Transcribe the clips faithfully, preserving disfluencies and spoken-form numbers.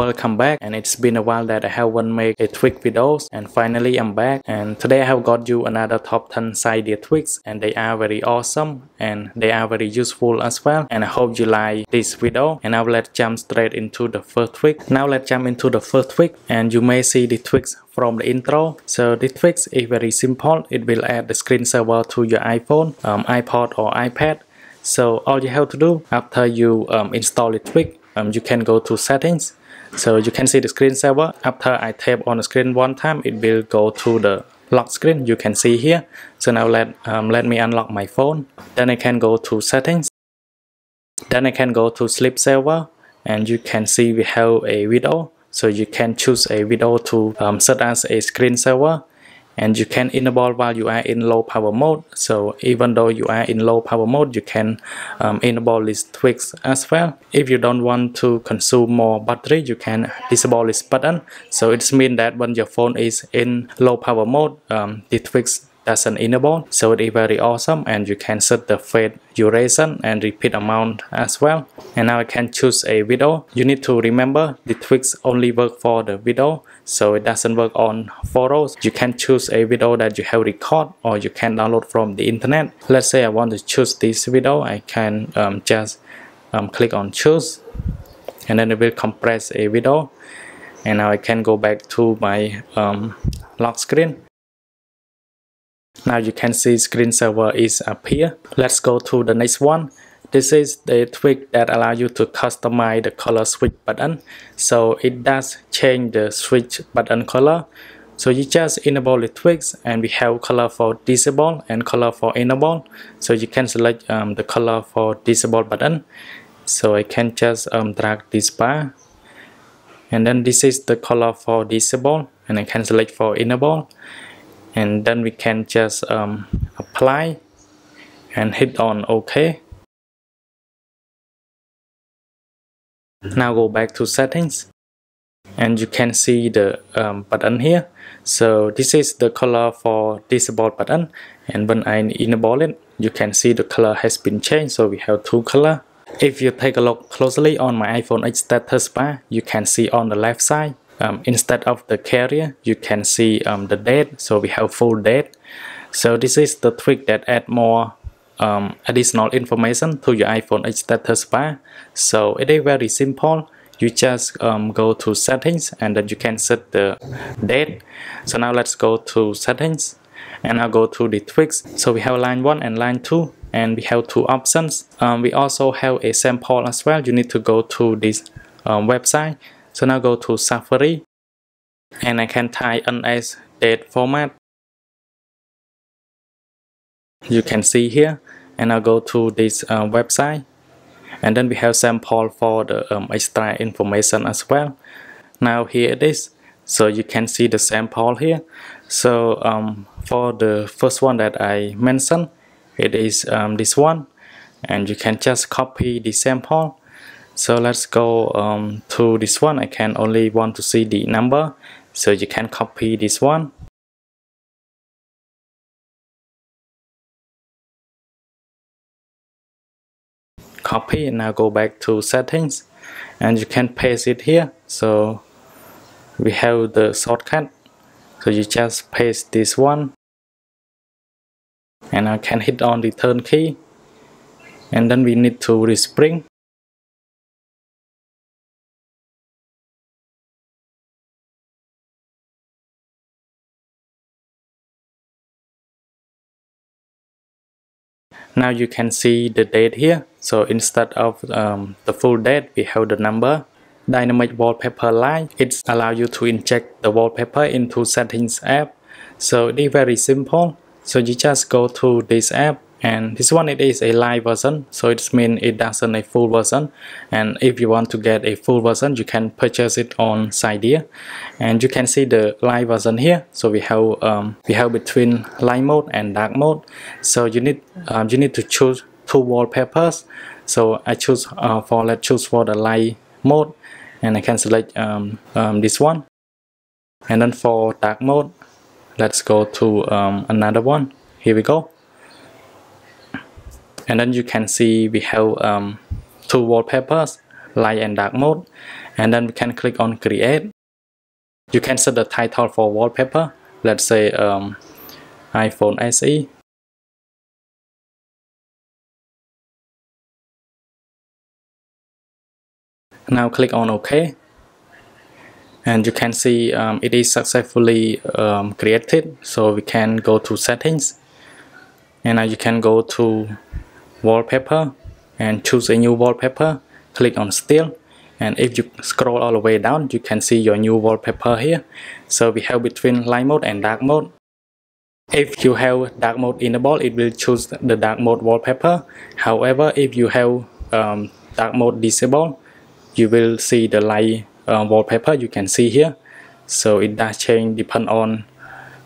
Welcome back, and it's been a while that I haven't made a tweak videos, and finally I'm back, and today I have got you another top ten Cydia tweaks, and they are very awesome and they are very useful as well, and I hope you like this video. And now let's jump straight into the first tweak. Now let's jump into the first tweak, and you may see the tweaks from the intro. So this tweak is very simple. It will add the screen saver to your iPhone, um, iPod or iPad. So all you have to do after you um, install the tweak, um, you can go to settings. So you can see the screen saver. After I tap on the screen one time, it will go to the lock screen you can see here. So now let, um, let me unlock my phone. Then I can go to settings. Then I can go to SleepSaver, and you can see we have a video. So you can choose a video to um, set as a screen saver, and you can enable while you are in low power mode. So even though you are in low power mode, you can um, enable these tweaks as well. If you don't want to consume more battery, you can disable this button. So it means that when your phone is in low power mode, um, the tweaks doesn't enable. So it is very awesome, and you can set the fade duration and repeat amount as well. And now I can choose a video. You need to remember the tweaks only work for the video, so it doesn't work on photos. You can choose a video that you have record, or you can download from the internet. Let's say I want to choose this video. I can um, just um, click on choose, and then it will compress a video. And now I can go back to my um, lock screen. Now you can see screen saver is up here. Let's go to the next one. This is the tweak that allows you to customize the color switch button. So it does change the switch button color. So you just enable the tweaks, and we have color for disable and color for enable. So you can select um, the color for disable button. So I can just um, drag this bar, and then this is the color for disable, and I can select for enable. And then we can just um, apply and hit on OK. Now go back to settings, and you can see the um, button here. So this is the color for disable button, and when I enable it, you can see the color has been changed. So we have two colors. If you take a look closely on my iPhone eight status bar, you can see on the left side, Um, instead of the carrier, you can see um, the date. So we have full date. So this is the tweak that add more um, additional information to your iPhone eight status bar. So it is very simple. You just um, go to settings, and then you can set the date. So now let's go to settings, and I'll go to the tweaks. So we have line one and line two, and we have two options. Um, we also have a sample as well. You need to go to this um, website. So now go to Safari, and I can type N S date format. You can see here, and I'll go to this uh, website, and then we have sample for the um, extra information as well. Now here it is. So you can see the sample here. So um, for the first one that I mentioned, it is um, this one, and you can just copy the sample. So let's go um, to this one. I can only want to see the number, so you can copy this one. Copy, and now go back to settings, and you can paste it here. So we have the shortcut, so you just paste this one, and I can hit on the return key, and then we need to respring. Now you can see the date here. So instead of um, the full date, we have the number. Dynamic wallpaper line, it allows you to inject the wallpaper into settings app. So it is very simple. So you just go to this app, and this one it is a live version. So it means it doesn't a full version. And if you want to get a full version, you can purchase it on Cydia. And you can see the live version here. So we have um, we have between light mode and dark mode. So you need um, you need to choose two wallpapers. So I choose uh, for let's choose for the light mode, and I can select um, um, this one. And then for dark mode, let's go to um, another one. Here we go. And then you can see we have um, two wallpapers, light and dark mode. and then we can click on create. You can set the title for wallpaper, let's say um, iPhone S E. Now click on OK, and you can see um, it is successfully um, created. So we can go to settings, and now you can go to wallpaper and choose a new wallpaper. Click on still, and if you scroll all the way down, you can see your new wallpaper here. So we have between light mode and dark mode. If you have dark mode enabled, it will choose the dark mode wallpaper. However, if you have um, dark mode disabled, you will see the light uh, wallpaper you can see here. So it does change depend on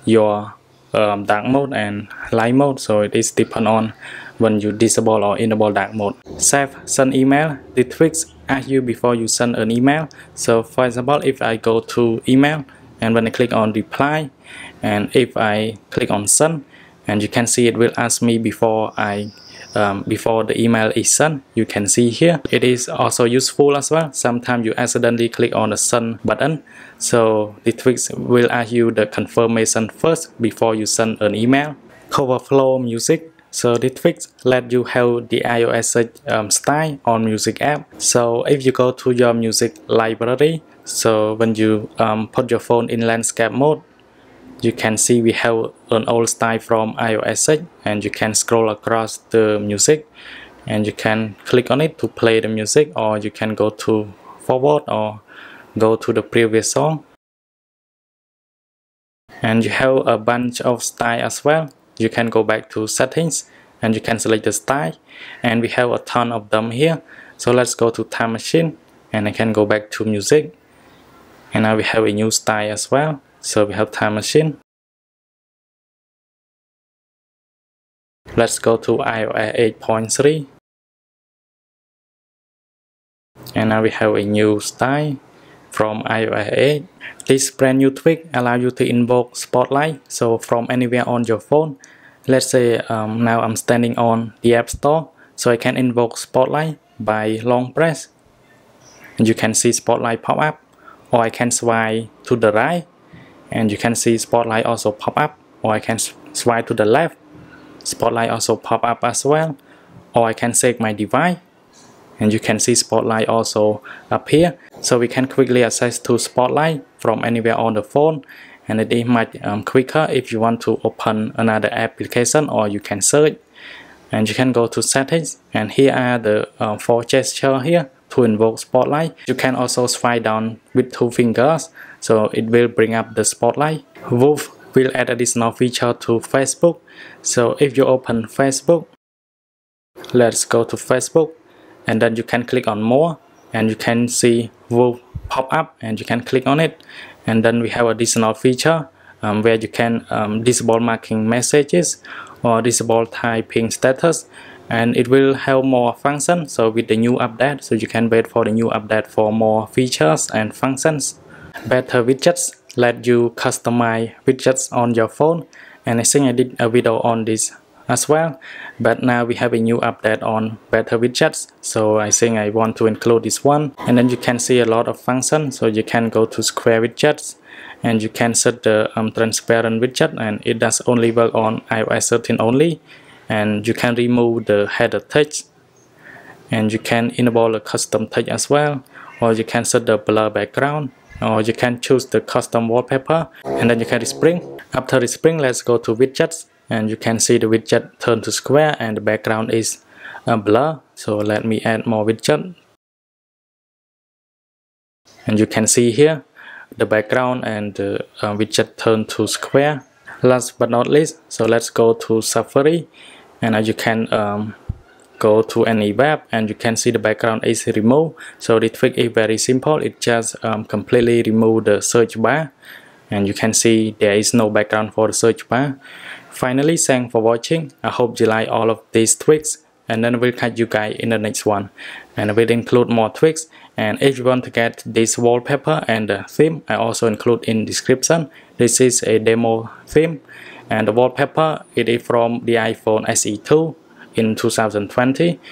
your um, dark mode and light mode. So it is depend on when you disable or enable dark mode. Save send email. The tricks ask you before you send an email. So for example, if I go to email and when I click on reply, and if I click on send, and you can see it will ask me before I Um, before the email is sent. You can see here it is also useful as well. Sometimes you accidentally click on the send button, so the tricks will ask you the confirmation first before you send an email. CoverFlow music. So the tricks let you have the iOS um, style on music app. So if you go to your music library, so when you um, put your phone in landscape mode, you can see we have an old style from iOS six, and you can scroll across the music and you can click on it to play the music, or you can go to forward or go to the previous song. And you have a bunch of styles as well. You can go back to settings and you can select the style, and we have a ton of them here. So let's go to time machine, and I can go back to music, and now we have a new style as well. So we have time machine. Let's go to iOS eight point three, and now we have a new style from iOS eight. This brand new trick allows you to invoke Spotlight, so from anywhere on your phone. Let's say um, now I'm standing on the App Store, so I can invoke Spotlight by long press, and you can see Spotlight pop up, or I can swipe to the right, and you can see Spotlight also pop up, or I can swipe to the left, Spotlight also pop up as well, or I can shake my device, and you can see Spotlight also appear. So we can quickly access to Spotlight from anywhere on the phone, and it is much um, quicker if you want to open another application, or you can search. And you can go to settings, and here are the uh, four gestures here to invoke Spotlight. You can also swipe down with two fingers, so it will bring up the Spotlight. Wolf will add additional feature to Facebook. So if you open Facebook, let's go to Facebook, and then you can click on more, and you can see Wolf pop up, and you can click on it, and then we have additional feature um, where you can um, disable marking messages or disable typing status. And it will have more functions, so with the new update, so you can wait for the new update for more features and functions. Better Widgets let you customize widgets on your phone, and I think I did a video on this as well, but now we have a new update on Better Widgets, so I think I want to include this one. And then you can see a lot of functions, so you can go to square widgets, and you can set the um, transparent widget, and it does only work on iOS thirteen only. And you can remove the header text, and you can enable the custom text as well, or you can set the blur background, or you can choose the custom wallpaper, and then you can respring. After respring, let's go to widgets, and you can see the widget turn to square, and the background is a blur. So let me add more widget, and you can see here the background and the uh, widget turn to square. Last but not least, so let's go to Safari, and now you can um, go to any web, and you can see the background is removed. So the trick is very simple. It just um, completely remove the search bar, and you can see there is no background for the search bar. Finally, thanks for watching. I hope you like all of these tricks, and then we'll catch you guys in the next one, and we'll include more tricks. And if you want to get this wallpaper and the theme, I also include in description. This is a demo theme, and the wallpaper, it is from the iPhone S E two in two thousand twenty.